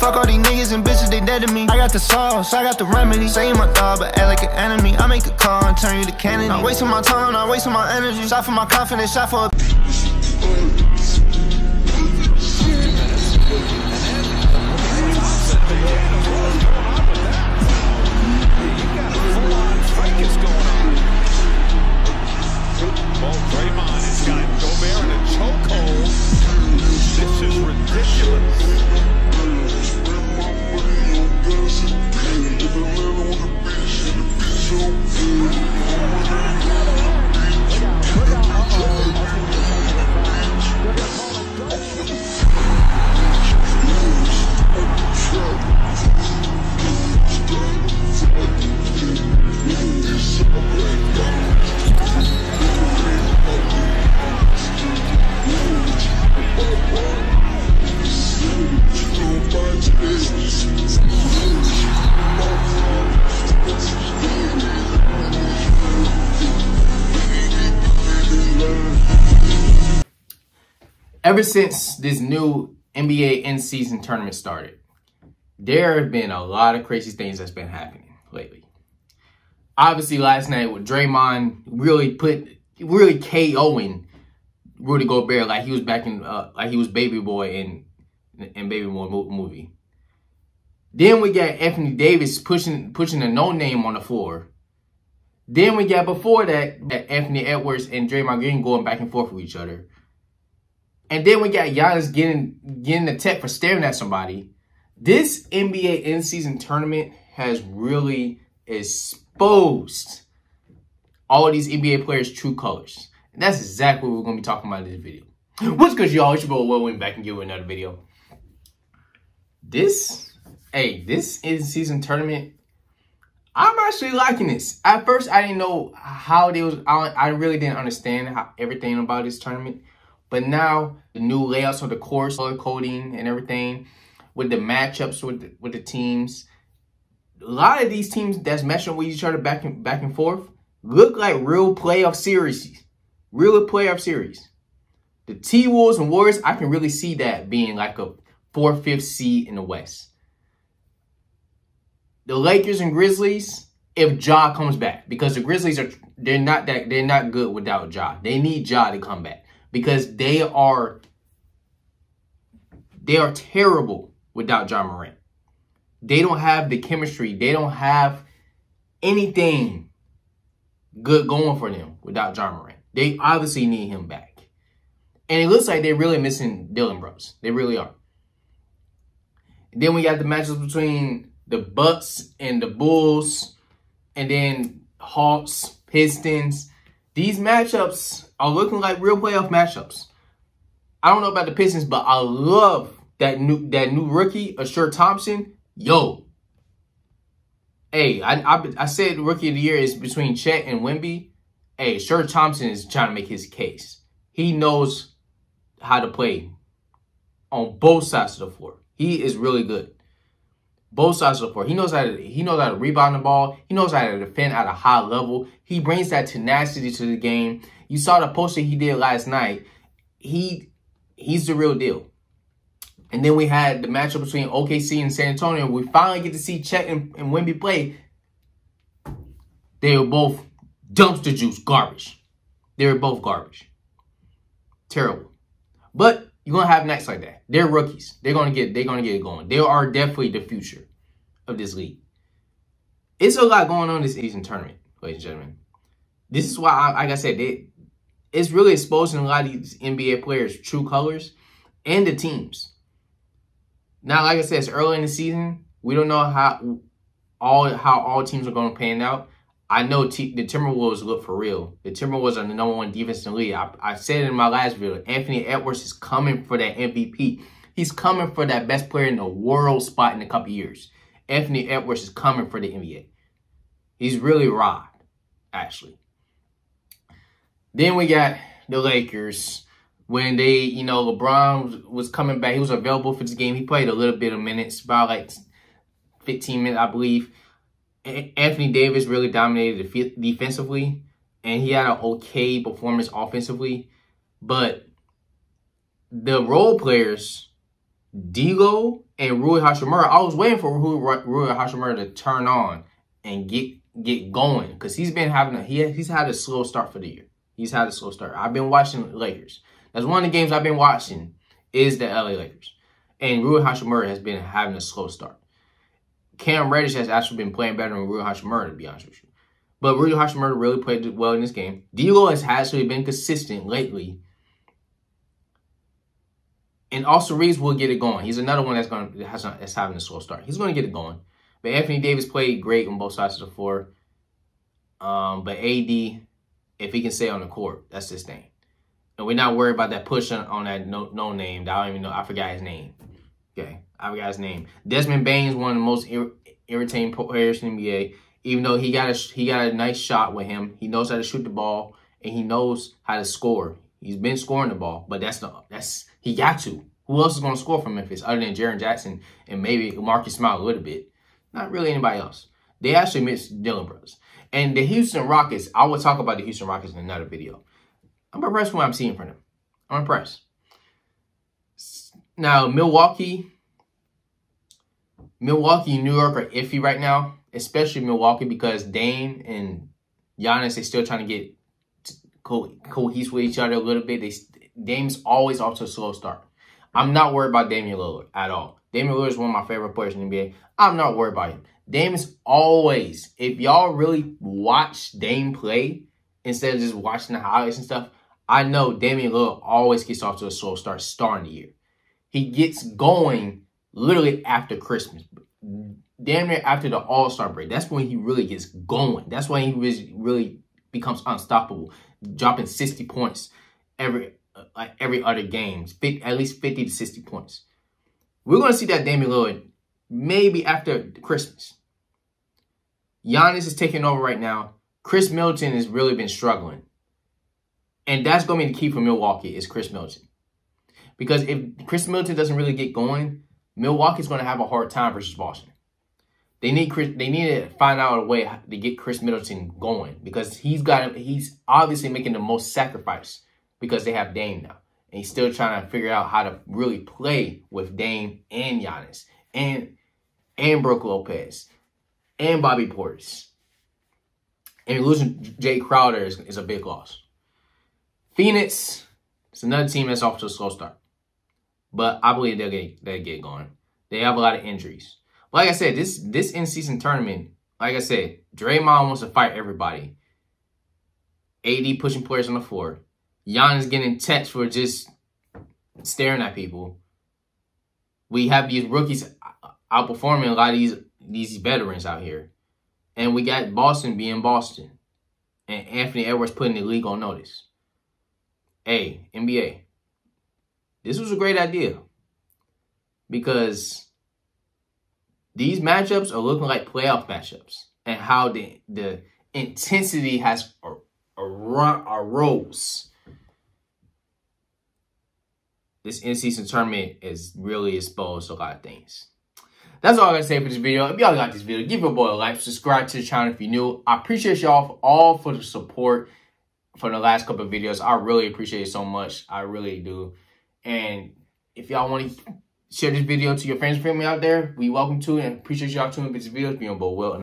Fuck all these niggas and bitches, they dead to me. I got the sauce, I got the remedy. Say my dog, but act like an enemy. I make a call and turn you to Kennedy. Not wasting my time, not wasting my energy. Shot for my confidence, shot for a... Draymond has got Gobert in a chokehold. This is ridiculous. Ever since this new NBA in-season tournament started, there have been a lot of crazy things that's been happening lately. Obviously, last night with Draymond really KOing Rudy Gobert like he was back in like he was Baby Boy in Baby Boy movie. Then we got Anthony Davis pushing a no-name on the floor. Then we got before that Anthony Edwards and Draymond Green going back and forth with each other. And then we got Giannis getting the tech for staring at somebody. This NBA in-season tournament has really exposed all of these NBA players' true colors. And that's exactly what we're going to be talking about in this video. What's good, y'all? It's your boy Will back and give you another video. This in-season tournament, I'm actually liking this. At first, I didn't know how they was. I really didn't understand everything about this tournament. But now the new layouts of the course, color coding, and everything, with the matchups with the teams, a lot of these teams that's matching with each other back and forth look like real playoff series, The T-Wolves and Warriors, I can really see that being like a 4th, 5th seed in the West. The Lakers and Grizzlies, if Ja comes back, because the Grizzlies they're not good without Ja. They need Ja to come back. Because they are terrible without Ja Morant. They don't have the chemistry. They don't have anything good going for them without Ja Morant. They obviously need him back. And it looks like they're really missing Dylan Brooks. They really are. And then we got the matches between the Bucks and the Bulls. And then Hawks, Pistons. These matchups are looking like real playoff matchups. I don't know about the Pistons, but I love that new rookie, Amen Thompson. Yo. Hey, I said rookie of the year is between Chet and Wimby. Hey, Amen Thompson is trying to make his case. He knows how to play on both sides of the floor. He is really good. Both sides of the floor. He knows how to rebound the ball. He knows how to defend at a high level. He brings that tenacity to the game. You saw the poster he did last night. He's the real deal. And then we had the matchup between OKC and San Antonio. We finally get to see Chet and Wimby play. They were both dumpster juice garbage. They were both garbage. Terrible. But you're gonna have nights like that. They're rookies. They're gonna get it going. They are definitely the future of this league. It's a lot going on this season tournament, ladies and gentlemen. This is why, like I said, it's really exposing a lot of these NBA players' true colors and the teams. Now, like I said, it's early in the season. We don't know how all teams are gonna pan out. I know the Timberwolves look for real. The Timberwolves are the #1 defense in the league. I said it in my last video. Anthony Edwards is coming for that MVP. He's coming for that best player in the world spot in a couple years. Anthony Edwards is coming for the NBA. He's really raw, actually. Then we got the Lakers. When they, you know, LeBron was coming back. He was available for this game. He played a little bit of minutes, about like 15 minutes, I believe. Anthony Davis really dominated defensively, and he had an okay performance offensively. But the role players, D'Lo And Rui Hachimura, I was waiting for Rui Hachimura to turn on and get going, because he's been having a he's had a slow start for the year. He's had a slow start. I've been watching Lakers. That's one of the games I've been watching is the LA Lakers. And Rui Hachimura has been having a slow start. Cam Reddish has actually been playing better than Rui Hachimura, to be honest with you. But Rui Hachimura really played well in this game. D'Lo has actually been consistent lately. And also Reeves will get it going. He's another one that's having a slow start. He's going to get it going. But Anthony Davis played great on both sides of the floor. But AD, if he can stay on the court, that's his thing. And we're not worried about that push on that no name. I don't even know. I forgot his name. Okay, I forgot his name. Desmond Bain is one of the most irritating players in the NBA. Even though he got a nice shot with him, he knows how to shoot the ball and he knows how to score. He's been scoring the ball, but that's he got to. Who else is going to score from Memphis other than Jaren Jackson and maybe Marcus Smart a little bit? Not really anybody else. They actually missed Dylan Brooks. And the Houston Rockets, I will talk about the Houston Rockets in another video. I'm impressed with what I'm seeing from them. I'm impressed. Now, Milwaukee and New York are iffy right now, especially Milwaukee, because Dame and Giannis, they're still trying to get cohesive with each other a little bit. Dame's always off to a slow start. I'm not worried about Damian Lillard at all. Damian Lillard is one of my favorite players in the NBA. I'm not worried about him. Dame is always, if y'all really watch Dame play instead of just watching the highlights and stuff, I know Damian Lillard always gets off to a slow start starting the year. He gets going literally after Christmas. Damn near after the All-Star break. That's when he really gets going. That's when he really becomes unstoppable, dropping 60 points every other game, at least 50 to 60 points. We're going to see that Damian Lillard maybe after Christmas. Giannis is taking over right now. Chris Middleton has really been struggling. And that's going to be the key for Milwaukee is Chris Middleton. Because if Chris Middleton doesn't really get going, Milwaukee's going to have a hard time versus Boston. They need to find out a way to get Chris Middleton going, because he's obviously making the most sacrifice because they have Dame now. And he's still trying to figure out how to really play with Dame and Giannis and Brooke Lopez and Bobby Portis. And losing Jay Crowder is a big loss. Phoenix is another team that's off to a slow start. But I believe they'll get going. They have a lot of injuries. Like I said, this in-season tournament, like I said, Draymond wants to fight everybody. AD pushing players on the floor. Giannis getting texts for just staring at people. We have these rookies outperforming a lot of these veterans out here. And we got Boston being Boston. And Anthony Edwards putting the league on notice. Hey, NBA. This was a great idea, because these matchups are looking like playoff matchups, and how the intensity has arose. This in-season tournament is really exposed a lot of things. That's all I gotta say for this video. If y'all like this video, give your boy a like, subscribe to the channel if you're new. I appreciate y'all for the support for the last couple of videos. I really appreciate it so much. I really do. And if y'all want to share this video to your friends and family out there, we welcome to it and appreciate y'all tuning in this video. It's been your boy Will.